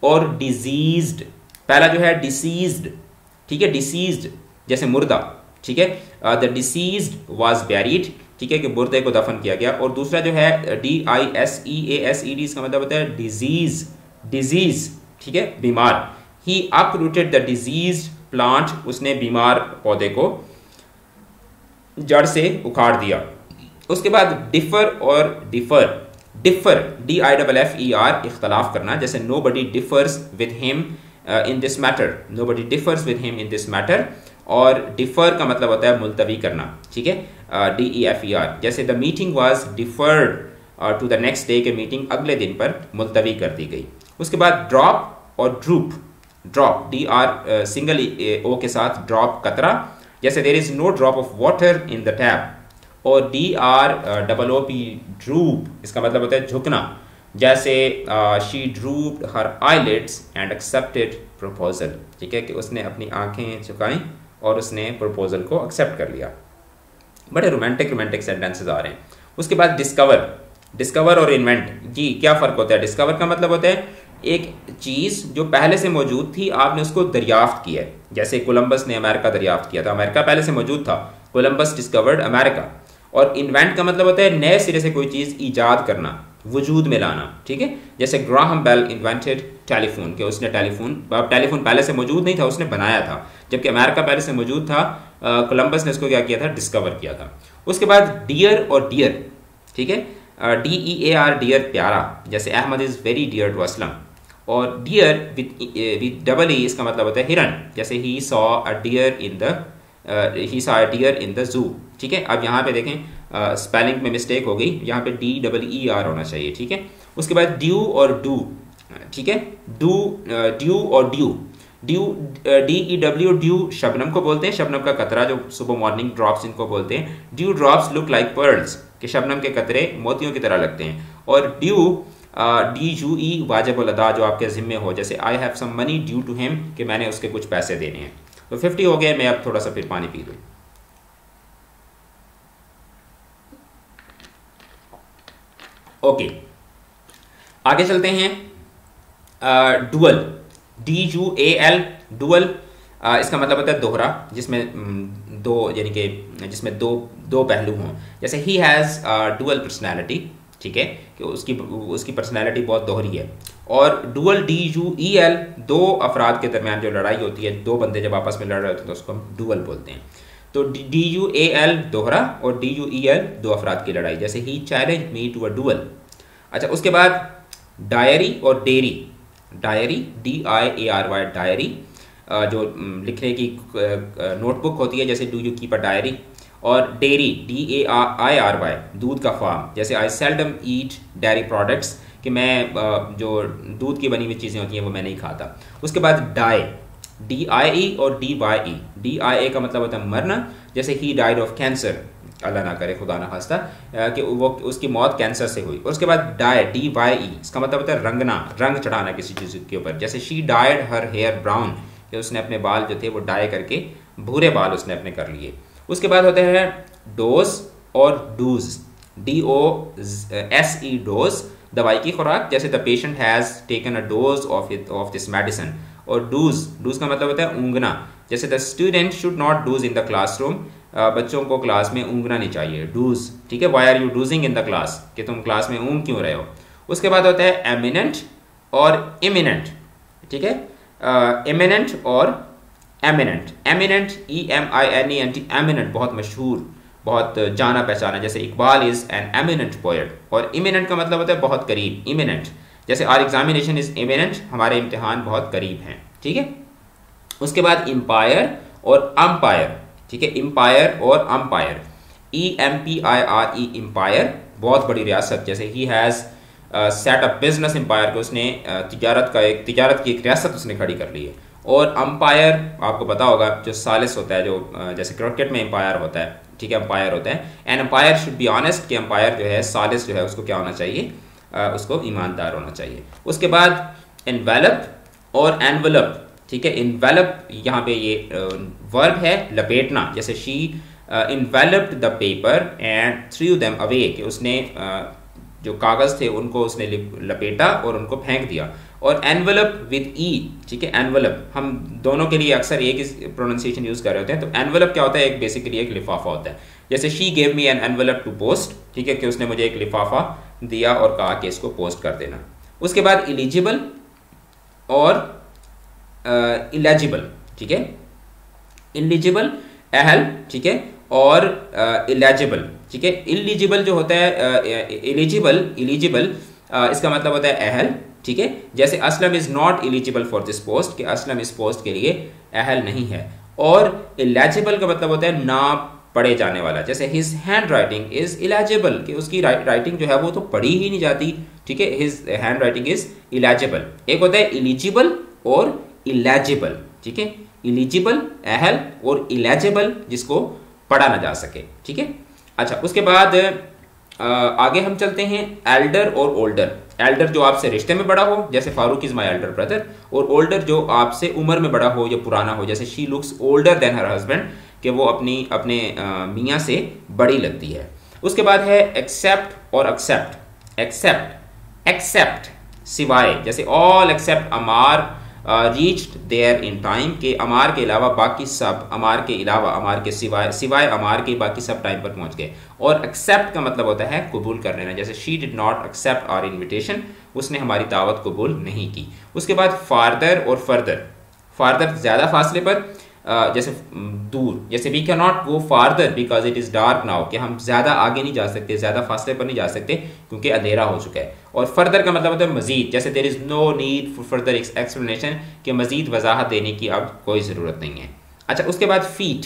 और डिजीज्ड। पहला जो है डिसीज्ड, ठीक है, डिसीज्ड जैसे मुर्दा, ठीक है, द डिसीज्ड वाज बैरीड, ठीक है, कि मुर्दे को दफन किया गया। और दूसरा जो है D I S E A S E D, इसका मतलब होता है डिजीज, डिजीज, ठीक है, बीमार। He uprooted the disease plant, उसने बीमार पौधे को जड़ से उखाड़ दिया। उसके बाद डिफर और defer, differ D I double F E R, इख्तलाफ करना, जैसे nobody differs with him in this matter, nobody differs with him in this matter. और डिफर का मतलब होता है मुलतवी करना, ठीक है, D E F E R, जैसे the meeting was deferred to the next day, के मीटिंग अगले दिन पर मुलतवी कर दी गई। उसके बाद ड्रॉप और droop, drop D R single O के साथ, ड्रॉप कतरा, जैसे there is no drop of water in the tap. और D R double O P droop, इसका मतलब होता है झुकना, जैसे she drooped her eyelids and accepted proposal, ठीक है, कि उसने अपनी आँखें झुकाई और उसने प्रपोजल को एक्सेप्ट कर लिया। बड़े रोमांटिक रोमांटिक सेंटेंसेज आ रहे हैं। उसके बाद डिस्कवर, डिस्कवर और इन्वेंट, जी क्या फ़र्क होता है। डिस्कवर का मतलब होता है एक चीज़ जो पहले से मौजूद थी, आपने उसको दरियाफ्त किया है, जैसे कोलंबस ने अमेरिका दरियाफ्त किया था, अमेरिका पहले से मौजूद था, कोलंबस डिस्कवर्ड अमेरिका। और इन्वेंट का मतलब होता है नए सिरे से कोई चीज़ ईजाद करना, वजूद में लाना, ठीक है, जैसे ग्राहम बेल इन्वेंटेड टेलीफोन, के उसने टेलीफोन टेलीफोन पहले से मौजूद नहीं था, उसने बनाया था, जबकि अमेरिका पहले से मौजूद था, कोलंबस ने इसको क्या किया था, डिस्कवर किया था। उसके बाद डियर और डियर, ठीक है, D E A R dear प्यारा, जैसे Ahmad is very dear to Aslam. और dear with with double E, इसका मतलब होता है हिरन, जैसे he saw a deer in the he saw a deer in the zoo, ठीक है। अब यहाँ पे देखें स्पेलिंग uh, में मिस्टेक हो गई, यहाँ पे डी डबल ई आर होना चाहिए, ठीक है। उसके बाद ड्यू और डू, ठीक है, डू ड्यू और due, dew D E W dew शबनम को बोलते हैं, शबनम का कतरा जो सुबह मॉर्निंग ड्रॉप्स इनको बोलते हैं। Dew drops look like pearls, कि शबनम के कतरे मोतियों की तरह लगते हैं। और ड्यू डी यू ई वाजिबुल अदा, जो आपके ज़िम्मे हो, जैसे I have some money due to him, कि मैंने उसके कुछ पैसे देने हैं। तो फिफ्टी हो गए, मैं अब थोड़ा सा फिर पानी पी लूँ। Okay okay. आगे चलते हैं। Dual D U A L, dual इसका मतलब होता है दोहरा, जिसमें दो यानी कि जिसमें दो दो पहलू हों, जैसे ही हैज़ डुअल पर्सनैलिटी, ठीक है कि उसकी उसकी पर्सनैलिटी बहुत दोहरी है, और duel D U E L दो अफराद के दरमियान जो लड़ाई होती है, दो बंदे जब आपस में लड़ रहे होते हैं तो उसको हम डुअल बोलते हैं। तो डी यू ए एल दोहरा और डी यू ई एल दो अफराद की लड़ाई, जैसे he challenge me to a duel. अच्छा, उसके बाद डायरी और dairy, diary D I A R Y diary जो लिखने की नोटबुक होती है, जैसे do you keep a diary, और dairy D A I R Y दूध का फार्म, जैसे I seldom eat dairy products कि मैं जो दूध की बनी हुई चीज़ें होती हैं वो मैं नहीं खाता। उसके बाद डाई डी आई ई और D Y E, D I A का मतलब होता है मरना, जैसे he died of cancer, Allah ना करे खुदा ना खास्ता कि वो उसकी मौत कैंसर से हुई। और उसके बाद डाई डी वाई ई, इसका मतलब होता है रंगना, रंग चढ़ाना किसी चीज़ के ऊपर, जैसे she dyed her hair brown, कि उसने अपने बाल जो थे वो डाई करके भूरे बाल उसने अपने कर लिए। उसके बाद होते हैं डोज और doze, D O S E dose दवाई की खुराक, जैसे the patient has taken a dose of of this medicine. और डूज, डूज का मतलब होता है ऊँगना, जैसे the student should not doze in the classroom, बच्चों को क्लास में ऊँगना नहीं चाहिए, डूज, ठीक है, why are you dozing in the class, कि तुम क्लास में ऊँग क्यों रहे हो। उसके बाद होता है एमिनेंट और इमिनेंट, ठीक है, एमिनेंट uh, और eminent, eminent E M I N E N T eminent बहुत मशहूर, बहुत जाना पहचाना, जैसे Iqbal is an eminent poet. और इमिनेंट का मतलब होता है बहुत करीब, इमिनेंट, जैसे आर एग्जामिनेशन इज़ इमिनेंट, हमारे इम्तिहान बहुत करीब हैं, ठीक है। उसके बाद एम्पायर और अम्पायर, ठीक है, एम्पायर और umpire, E M P I R E empire बहुत बड़ी रियासत, जैसे he has set up business empire, को उसने uh, तिजारत का एक तिजारत की एक रियासत उसने खड़ी कर ली है। और अम्पायर आपको पता होगा जो सालिस होता है, जो uh, जैसे क्रिकेट में एम्पायर होता है, ठीक है, अम्पायर होता है। And umpire should be honest, कि अम्पायर जो है सालिस जो है उसको क्या होना चाहिए, uh, उसको ईमानदार होना चाहिए। उसके बाद एनवेलप और एनवेलप, ठीक है, एनवेलप यहाँ पे ये वर्ब uh, है लपेटना, जैसे she enveloped the paper and threw them away, कि उसने uh, जो कागज़ थे उनको उसने लपेटा और उनको फेंक दिया। और एनवेलप विद ई, ठीक है, एनवेलप हम दोनों के लिए अक्सर एक ही प्रोनाउंसिएशन यूज़ कर रहे होते हैं। तो एनवेलप क्या होता है, एक बेसिकली एक लिफाफा होता है, जैसे she gave me an envelope to post, ठीक है, कि उसने मुझे एक लिफाफा दिया और कहा कि इसको पोस्ट कर देना। उसके बाद एलिजिबल और एलिजिबल, ठीक है, एलिजिबल अहल, ठीक है, और एलिजिबल, ठीक है, एलिजिबल जो होता है एलिजिबल एलिजिबल इसका मतलब होता है अहल, ठीक है, जैसे Aslam is not eligible for this post, कि असलम इस पोस्ट के लिए अहल नहीं है। और एलिजिबल का मतलब होता है ना पढ़े जाने वाला, जैसे his handwriting is eligible, कि उसकी राइटिंग जो है वो तो पढ़ी ही नहीं जाती, ठीक है, his handwriting is eligible. एक होता है एलिजिबल और एलिजिबल, ठीक है, एलिजिबल अहल और एलिजिबल जिसको पढ़ा ना जा सके, ठीक है। अच्छा, उसके बाद आ, आगे हम चलते हैं एल्डर और ओल्डर। एल्डर जो आपसे रिश्ते में बड़ा हो, जैसे Farooq is my elder brother, और ओल्डर जो आपसे उम्र में बड़ा हो या पुराना हो, जैसे she looks older than her husband, कि वो अपनी अपने मियाँ से बड़ी लगती है। उसके बाद है एक्सेप्ट और एक्सेप्ट, एक्सेप्ट एक्सेप्ट सिवाय, जैसे all except Amar reached there in time, के अमार के अलावा बाकी सब, अमार के अलावा अमार के सिवाय सिवाय अमार के बाकी सब टाइम पर पहुंच गए। और एक्सेप्ट का मतलब होता है कबूल कर लेना, जैसे she did not accept our invitation, उसने हमारी दावत कबूल नहीं की। उसके बाद फारदर और फर्दर, फारदर ज़्यादा फासले पर, जैसे दूर, जैसे we can not go farther because it is dark now, कि हम ज़्यादा आगे नहीं जा सकते, ज़्यादा फासले पर नहीं जा सकते क्योंकि अंधेरा हो चुका है। और फर्दर का मतलब होता है मजीद, जैसे there is no need for further explanation, कि मजीद वजाहत देने की अब कोई ज़रूरत नहीं है। अच्छा, उसके बाद फीट,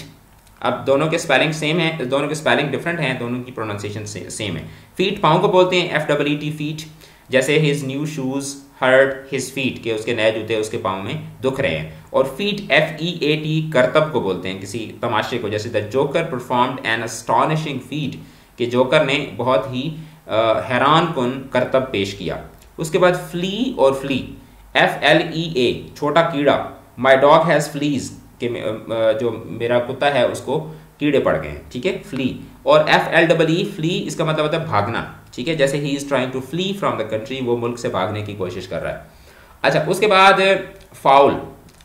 अब दोनों के स्पेलिंग सेम है, दोनों के स्पेलिंग डिफरेंट हैं, दोनों की प्रोनाउंसिएशन सेम है। फीट पाँव को बोलते हैं एफ डब्ल्यू टी फीट, जैसे his new shoes hurt his feet, के उसके नए जूते उसके पाँव में दुख रहे हैं। और feat F E A T करतब को बोलते हैं, किसी तमाशे को, जैसे the joker performed an astonishing feat, कि जोकर ने बहुत ही हैरान कन करतब पेश किया। उसके बाद फ्ली और flee, F L E A छोटा कीड़ा, माई डॉग हैज़ फ्लीज, के जो मेरा कुत्ता है उसको कीड़े पड़ गए हैं, ठीक है, फ्ली। और F L double E flee, इसका मतलब होता है भागना, ठीक है, जैसे he is trying to flee from the country, वो मुल्क से भागने की कोशिश कर रहा है। अच्छा, उसके बाद foul,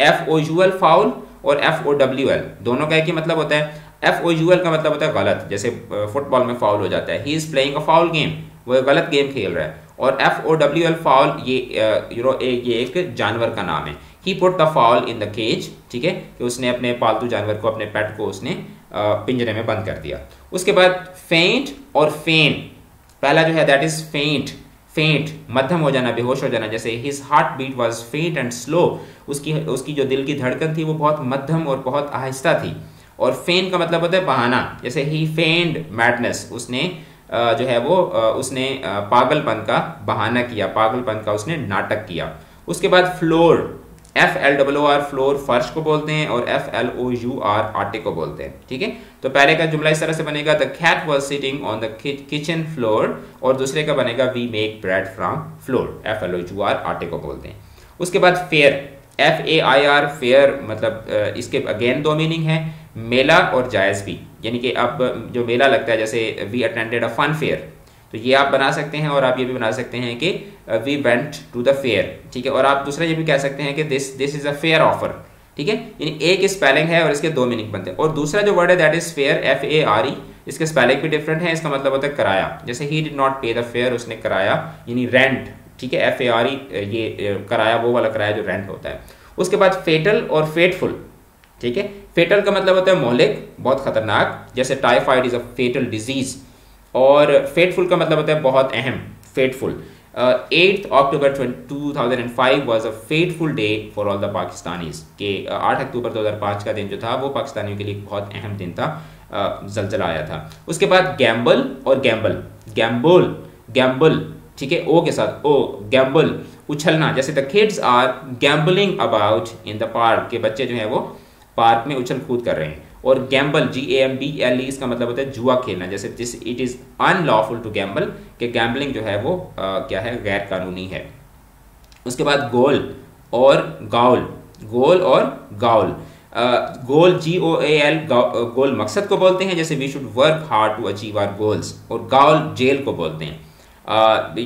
F O U L foul और एफ ओ डब्ल्यू एल, दोनों का एक ही मतलब होता है। एफ ओ यू एल का मतलब होता है गलत, जैसे फुटबॉल में फाउल हो जाता है, he is playing a foul game, वो गलत गेम खेल रहा है। और F O W L fowl, ये यू नो ये एक जानवर का नाम है। He put the fowl in the cage, ठीक है, कि उसने अपने पालतू जानवर को, अपने पेट को उसने पिंजरे में बंद कर दिया। उसके बाद फेंट और फेन, पहला जो है दैट इज फेंट, फेंट मध्यम हो जाना, बेहोश हो जाना, जैसे his heart beat was faint and slow, उसकी उसकी जो दिल की धड़कन थी वो बहुत मध्यम और बहुत आहिस्ता थी। और फेन का मतलब होता है बहाना, जैसे ही फेंड मैडनेस, उसने जो है वो उसने पागलपन का बहाना किया, पागलपन का उसने नाटक किया। उसके बाद floor, F L डब्लो are floor फर्श को बोलते हैं और F L O U R आटे को बोलते हैं, ठीक है। तो पहले का जुमला इस तरह से बनेगा the cat was sitting on the kitchen floor, और दूसरे का बनेगा we make bread from flour, F L O U R आटे को बोलते हैं। उसके बाद fair, F A I R fair, मतलब इसके अगेन दो मीनिंग है, मेला और जायज़ भी, यानी कि अब जो मेला लगता है जैसे we attended a fun fair, तो ये आप बना सकते हैं। और आप ये भी बना सकते हैं कि we went to the fair, ठीक है। और आप दूसरा ये भी कह सकते हैं कि this this is a fair offer, ठीक है, यानी एक स्पेलिंग है और इसके दो मीनिंग बनते हैं। और दूसरा जो वर्ड है that is fare, F A R E, इसके स्पेलिंग भी डिफरेंट है, इसका मतलब होता है किराया, जैसे he did not pay the fare, उसने किराया यानी रेंट, ठीक है, एफ ए आर ई, ये किराया वो वाला किराया जो रेंट होता है। उसके बाद फेटल और फेटफुल, ठीक है, फेटल का मतलब होता है मोहलिक, बहुत खतरनाक, जैसे typhoid is a fatal disease. और फेटफुल का मतलब होता है बहुत अहम, fateful. Eighth October two thousand five was a fateful day for all the Pakistanis, के आठ अक्टूबर दो हज़ार पाँच का दिन जो था वो पाकिस्तानियों के लिए बहुत अहम दिन था, uh, जलजला आया था। उसके बाद गैम्बल और गैम्बल, गैम्बल गैम्बल, ठीक है, ओ के साथ, ओ गैम्बल उछलना, जैसे the kids are gambolling about in the park, के बच्चे जो है वो पार्क में उछल कूद कर रहे हैं। और gamble, G A M B L E, इसका मतलब होता है जुआ खेलना, जैसे this it is unlawful to gamble, कि गैम्बलिंग जो है वो आ, क्या है, गैर कानूनी है। उसके बाद गोल और गाउल, गोल और growl, goal ji O A L, गोल मकसद को बोलते हैं, जैसे we should work hard to achieve our goals. और गाउल जेल को बोलते हैं,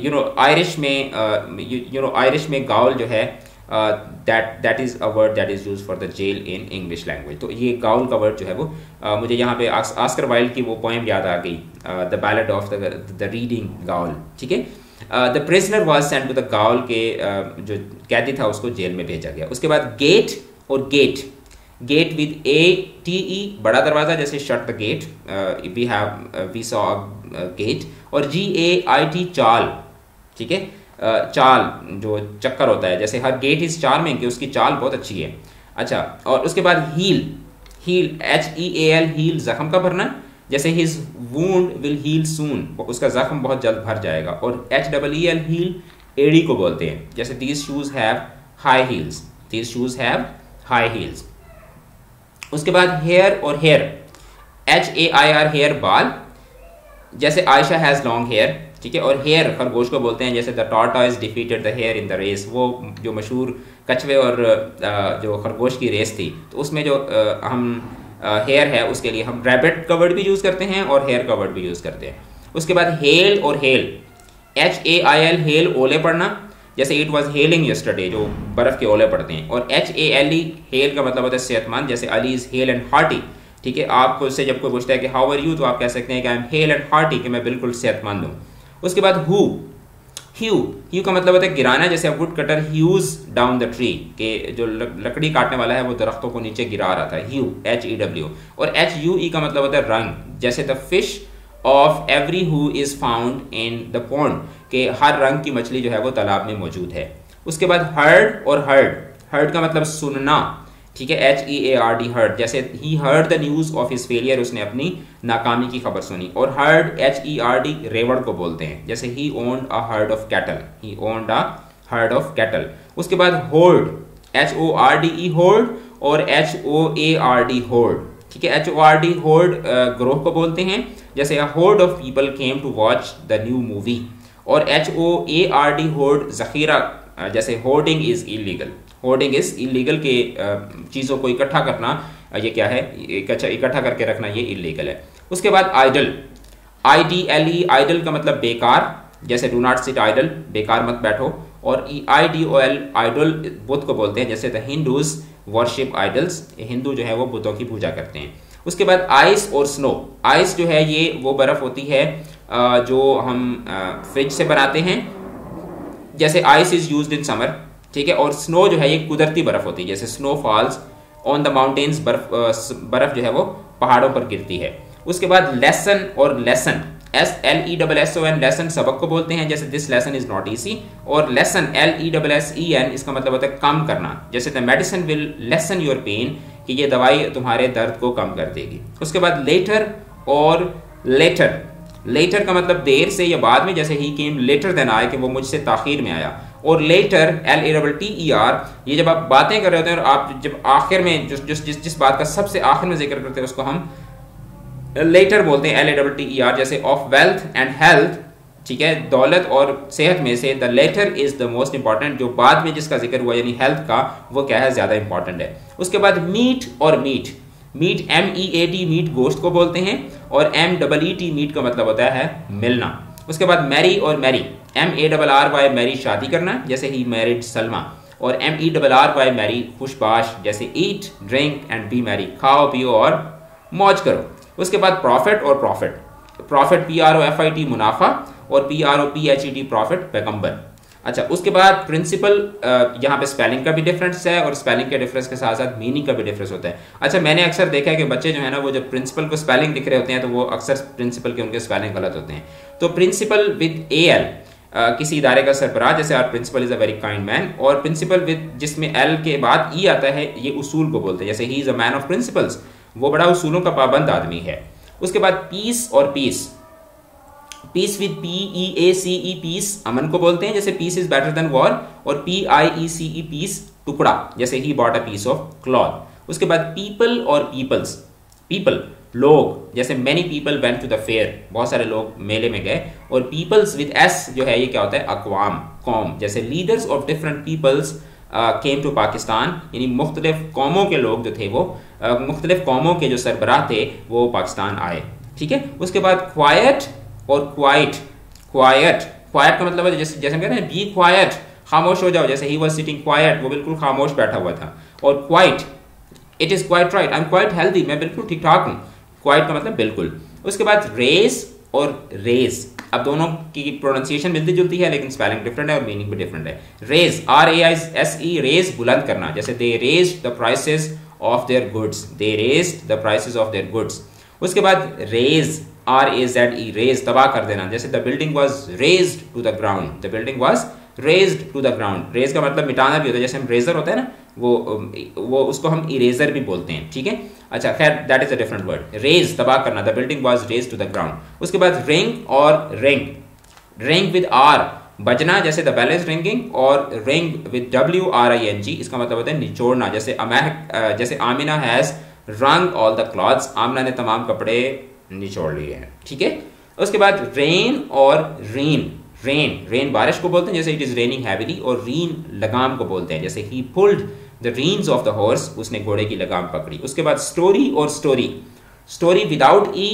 यू नो आयरिश में, यू नो आयरिश में गाउल जो है that that is a word that is use for the jail in English language. तो ये गाउल का वर्ड जो है वो uh, मुझे यहाँ पे आस, आस्कर वाइल्ड की वो पोएम याद आ गई, the ballad of the Reading gaol, ठीक है। The prisoner was sent to the gaol, के uh, जो कैदी था उसको जेल में भेजा गया। उसके बाद गेट और gait, gate with A T E, बड़ा दरवाज़ा, जैसे shut the gate, we have we saw gate. और जी ए आई टी चाल, ठीक है, चाल जो चक्कर होता है, जैसे हर गेट इस चाल में, कि उसकी चाल बहुत अच्छी है, अच्छा। और उसके बाद heal, heal H E A L, heal जख्म का भरना, जैसे his wound will heal soon, उसका जख्म बहुत जल्द भर जाएगा। और H double E L, heel एडी को बोलते हैं, जैसे these shoes have high heels, these shoes have high heels. उसके बाद हेयर और hare, H A I R hair बाल, जैसे आयशा हैज़ लॉन्ग हेयर, ठीक है। और हेयर खरगोश को बोलते हैं, जैसे the tortoise defeated the hare in the race, वो जो मशहूर कछुए और जो खरगोश की रेस थी, तो उसमें जो हम हेयर है उसके लिए हम रैबिट का वर्ड भी यूज़ करते हैं और हेयर का वर्ड भी यूज़ करते हैं। उसके बाद हेल और hale, H A I L hail, ओले पड़ना, जैसे इट वाज हेलिंग यस्टरडे, जो बर्फ़ के ओले पड़ते हैं। और H A L E, hale का मतलब होता है सेहतमंद, जैसे Ali is hale and hearty, ठीक है। आपको उससे जब कोई पूछता है कि हाउ आर यू, तो आप कह सकते हैं कि I am hale and hearty, कि मैं बिल्कुल सेहतमंद हूँ। उसके बाद हु, ह्यू, ह्यू का मतलब होता है गिराना, जैसे wood cutter hews down the tree, के जो लकड़ी काटने वाला है वो दरख्तों को नीचे गिरा रहा था, ह्यू एच ई डब्ल्यू। और एच यू ई का मतलब होता है रंग, जैसे the fish of every hue is found in the pond, के हर रंग की मछली जो है वो तालाब में मौजूद है। उसके बाद हर्ड और हर्ड, हर्ड का मतलब सुनना, ठीक है, H E A R D heard, जैसे he heard the news of his failure, उसने अपनी नाकामी की खबर सुनी। और herd H E R D रेवड़ को बोलते हैं, जैसे he owned a herd of cattle, he owned a herd of cattle. उसके बाद horde, H O R D E horde, और H O A R D hoard, ठीक है, H O R D hold ग्रोह को बोलते हैं, जैसे a horde of people came to watch the new movie. और H O A R D hoard जखीरा, जैसे hoarding is illegal, hoarding is illegal, के चीज़ों को इकट्ठा करना, ये क्या है, इकट्ठा करके रखना, ये इलीगल है। उसके बाद idle, I D L E, idle का मतलब बेकार, जैसे डू नॉट सिट आइडल, बेकार मत बैठो। और E I D O L, idol बुत को बोलते हैं, जैसे the Hindus worship idols, Hindu जो है वो बुतों की पूजा करते हैं। उसके बाद आइस और स्नो। आइस जो है ये वो बर्फ़ होती है जो हम फ्रिज से बनाते हैं, जैसे ice is used in summer, ठीक है। और स्नो जो है ये कुदरती बर्फ़ होती है, जैसे snow falls on the mountains, बर्फ बर्फ़ जो है वो पहाड़ों पर गिरती है। उसके बाद लेसन और lessen, S L E double S O N, lesson सबक को बोलते हैं, जैसे this lesson is not easy. और lessen L E double S E N, इसका मतलब होता है कम करना, जैसे the medicine will lessen your pain, कि ये दवाई तुम्हारे दर्द को कम कर देगी। उसके बाद लेटर और लेटर, लेटर का मतलब देर से या बाद में, जैसे ही केम लेटर देन आए, कि वो मुझसे ताखीर में आया। और latter L A double T E R, ये जब आप बातें कर रहे होते हैं और आप जब आखिर में जिस जिस जिस बात का सबसे आखिर में जिक्र करते हैं उसको हम लेटर बोलते हैं, L A double T E R, जैसे ऑफ वेल्थ एंड हेल्थ, ठीक है, दौलत और सेहत में से the latter is the most important, जो बाद में जिसका जिक्र हुआ यानी हेल्थ का, वो क्या है, ज़्यादा इंपॉर्टेंट है। उसके बाद मीट और meet, meat M E A T, meat गोश्त को बोलते हैं, और M double E T, meet का मतलब होता है मिलना। उसके बाद मैरी और merry, M A double R Y, marry शादी करना, जैसे ही मैरिड सलमा। और M E double R Y merry, खुशबाश, जैसे eat drink and be merry, खाओ पियो और मौज करो। उसके बाद प्रॉफिट और prophet, profit P R O F I T, मुनाफा, और P R O P H E T, prophet, पैगम्बर। अच्छा, उसके बाद प्रिंसिपल, यहाँ पे स्पेलिंग का भी डिफरेंस है, और स्पेलिंग के डिफरेंस के साथ साथ मीनिंग का भी डिफरेंस होता है। अच्छा, मैंने अक्सर देखा है कि बच्चे जो है ना, वो जब प्रिंसिपल को स्पेलिंग लिख रहे होते हैं तो वो अक्सर प्रिंसिपल के उनके स्पेलिंग गलत होते हैं। तो प्रिंसिपल विद ए एल, किसी इदारे का सरबराह, जैसे our principal is a very kind man. और प्रिंसिपल विद जिसमें एल के बाद ई आता है, ये उसूल को बोलते हैं, जैसे he is a man of principles, वो बड़ा उसूलों का पाबंद आदमी है। उसके बाद पीस और piece, peace with P E A C E, peace अमन को बोलते हैं, जैसे peace is better than war. और P I E C E, piece टुकड़ा, जैसे he bought a piece of cloth. उसके बाद पीपल और पीपल्स, पीपल लोग, जैसे many people went to the fair, बहुत सारे लोग मेले में गए। और पीपल्स विद एस जो है ये क्या होता है, अकवाम कौम, जैसे leaders of different peoples came to Pakistan, यानी मुख्तलिफ कौमों के लोग जो थे वो uh, मुख्तलिफ कौमों के जो सरबराह थे वो पाकिस्तान आए, ठीक है। उसके बाद क्वाइट और क्वाइट, क्वाइट क्वाइट का मतलब है जैसे जैसे हम कह रहे हैं बी क्वाइट, खामोश हो जाओ, जैसे ही वॉज सिटिंग क्वाइट, वो बिल्कुल खामोश बैठा हुआ था। और quite, it is quite right, I am quite healthy, मैं बिल्कुल ठीक ठाक हूँ, क्वाइट का मतलब बिल्कुल। उसके बाद रेस और रेस, अब दोनों की प्रोनाउंसिएशन मिलती जुलती है लेकिन स्पेलिंग डिफरेंट है और मीनिंग भी डिफरेंट है। Raise R A I S E, raise बुलंद करना, जैसे they raise the prices of their goods, they raise the prices of their goods. उसके बाद raze R A Z E, raze तबाह कर देना, जैसे the building was razed to the ground, the building was razed to the ground. Raze का मतलब मिटाना भी होता है, जैसे हम रेजर होता है ना, वो वो उसको हम इरेजर भी बोलते हैं, ठीक है। अच्छा, खैर that is a different word, raze तबाह करना, the building was raze to the ground. उसके बाद रिंग और रिंग, रिंग विद आर बजना, जैसे द बैलेंस रिंगिंग। और ring with W R I N G, इसका मतलब होता है निचोड़ना, जैसे अमह जैसे Amina has wrung all the clothes, Amina ने तमाम कपड़े निचोड़ लिए हैं, ठीक है। उसके बाद रेन और रेन, रेन रेन बारिश को बोलते हैं, जैसे इट इज़ रेनिंग हैवीली। और रीन लगाम को बोलते हैं, जैसे he pulled the reins of the horse, उसने घोड़े की लगाम पकड़ी। उसके बाद स्टोरी और story, story without E,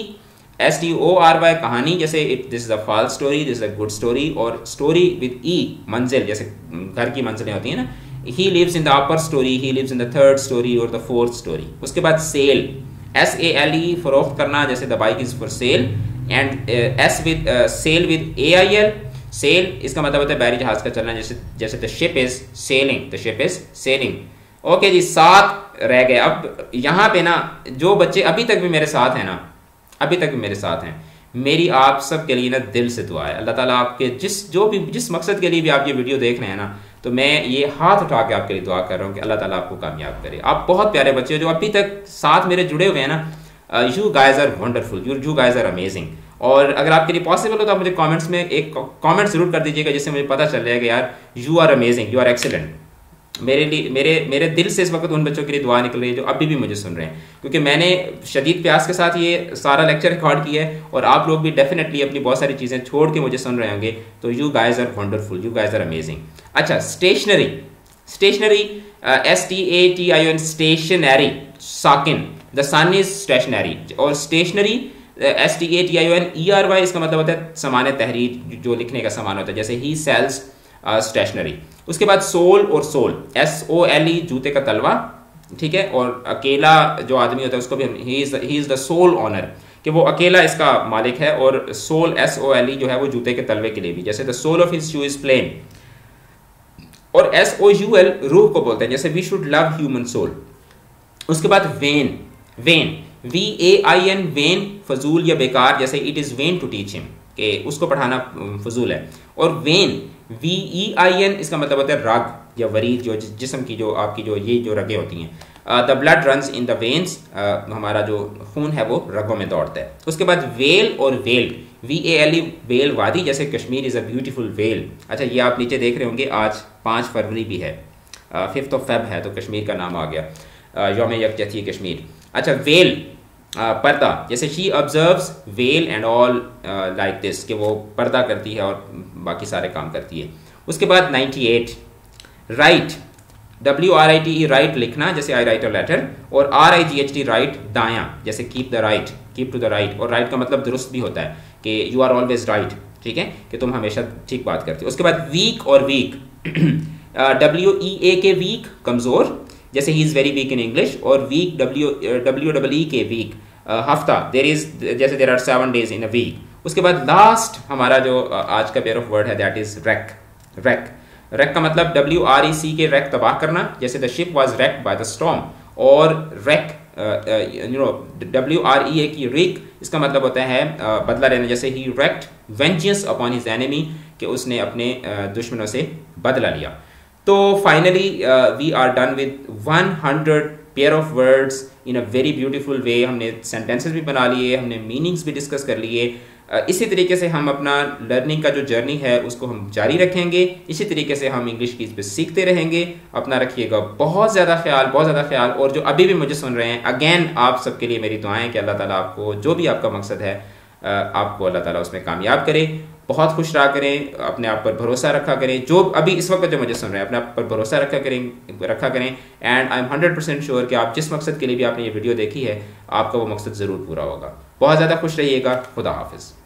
S T O R Y कहानी, जैसे it this is a false story, this is a good story. और स्टोरी विद ई मंजिल, जैसे घर की मंजिलें होती हैं ना, he lives in the upper story, he lives in the third story और द फोर्थ स्टोरी। उसके बाद sale, S A L E फरोख्त करना, जैसे the bike is for sale. And S with sail with A I L, sail इसका मतलब होता है बहरी जहाज का चलना, जैसे जैसे the ship is sailing, the ship is sailing. Okay जी, सात रह गए। अब यहाँ पे ना, जो बच्चे अभी तक भी मेरे साथ हैं ना, अभी तक भी मेरे साथ हैं, मेरी आप सब के लिए ना दिल से दुआ है, अल्लाह ताला आपके जिस जो भी जिस मकसद के लिए भी आप ये वीडियो देख रहे हैं ना, तो मैं ये हाथ उठा के आपके लिए दुआ कर रहा हूँ कि अल्लाह ताला आपको कामयाब करे। आप बहुत प्यारे बच्चे हो जो अभी तक साथ मेरे जुड़े हुए हैं ना, you guys are wonderful, you you guys are amazing. और अगर आपके लिए पॉसिबल हो तो आप मुझे कमेंट्स में एक कमेंट जरूर कर दीजिएगा, जिससे मुझे पता चल जाएगा यार you are amazing, you are excellent. मेरे लिए मेरे मेरे दिल से इस वक्त उन बच्चों के लिए दुआ निकल रही है जो अभी भी मुझे सुन रहे हैं, क्योंकि मैंने शदीद प्यास के साथ ये सारा लेक्चर रिकॉर्ड किया है, और आप लोग भी डेफिनेटली अपनी बहुत सारी चीज़ें छोड़ के मुझे सुन रहे होंगे, तो you guys are wonderful, you guys are amazing. अच्छा, stationary, stationary S T A T I N, stationary साकिन, द सन इज स्टेशनरी। और stationery S T A T I N E R Y, इसका मतलब होता है सामान तहरीर, जो लिखने का सामान होता है, जैसे ही सेल्स स्टेशनरी। उसके बाद सोल और soul, S O L E जूते का तलवा, ठीक है। और अकेला जो आदमी होता है उसको भी he is he is the sole owner, कि वो अकेला इसका मालिक है। और soul S O L E जो है वो जूते के तलवे के लिए भी, जैसे the sole of his shoe is plain. और एस ओ यू एल रूह को बोलते हैं, जैसे we should love human soul. उसके बाद vain, vain V A I N, vain फजूल या बेकार, जैसे it is vain to teach him, के उसको पढ़ाना फजूल है। और vein V E I N, इसका मतलब होता है रग या वरीद, जो जिस्म की जो आपकी जो ये जो रगें होती हैं। The blood runs in the veins, हमारा जो खून है वो रगों में दौड़ता है। उसके बाद वेल और veld, V A L E vale वादी, जैसे Kashmir is a beautiful vale. अच्छा, ये आप नीचे देख रहे होंगे, आज पाँच फरवरी भी है, फिफ्थ ऑफ फेब है, तो कश्मीर का नाम आ गया, योम यकजहती कश्मीर। अच्छा, वेल पर्दा, जैसे she observes veil and all like this, कि वो पर्दा करती है और बाकी सारे काम करती है। उसके बाद ninety eight, write, W R I T E write लिखना, जैसे आई राइट अ लेटर। और R I G H T right दायां, जैसे keep the right, keep to the right. और राइट का मतलब दुरुस्त भी होता है, कि यू आर ऑलवेज राइट, ठीक है, कि तुम हमेशा ठीक बात करते हो। उसके बाद वीक और वीक, डब्ल्यू ई ए के वीक कमज़ोर, जैसे he is very weak in English. और week W W double E K week हफ्ता, देर इज, जैसे there are seven days in a week. उसके बाद लास्ट हमारा जो आज का पेयर ऑफ वर्ड है, that is wreck, wreck wreck का मतलब डब्ल्यू आर ई सी के, रेक तबाह करना, जैसे the ship was wrecked by the storm. और wreak you know W R E A K wreak, इसका मतलब होता है uh, बदला लेना, जैसे he wreaked vengeance upon his enemy, कि उसने अपने uh, दुश्मनों से बदला लिया। तो finally we are done with hundred pair of words in a very beautiful way. हमने सेंटेंसेस भी बना लिए, हमने मीनिंग्स भी डिस्कस कर लिए। uh, इसी तरीके से हम अपना लर्निंग का जो जर्नी है उसको हम जारी रखेंगे, इसी तरीके से हम इंग्लिश की इस पे सीखते रहेंगे। अपना रखिएगा बहुत ज़्यादा ख्याल, बहुत ज़्यादा ख्याल। और जो अभी भी मुझे सुन रहे हैं, अगेन आप सबके लिए मेरी दुआएं कि अल्लाह ताला आपको जो भी आपका मकसद है uh, आपको अल्लाह ताला उसमें कामयाब करे। बहुत खुश रहा करें, अपने आप पर भरोसा रखा करें। जो अभी इस वक्त जो मुझे सुन रहे हैं, अपने आप पर भरोसा रखा करें रखा करें and I am hundred percent sure कि आप जिस मकसद के लिए भी आपने ये वीडियो देखी है, आपका वो मकसद ज़रूर पूरा होगा। बहुत ज़्यादा खुश रहिएगा। खुदा हाफिज़।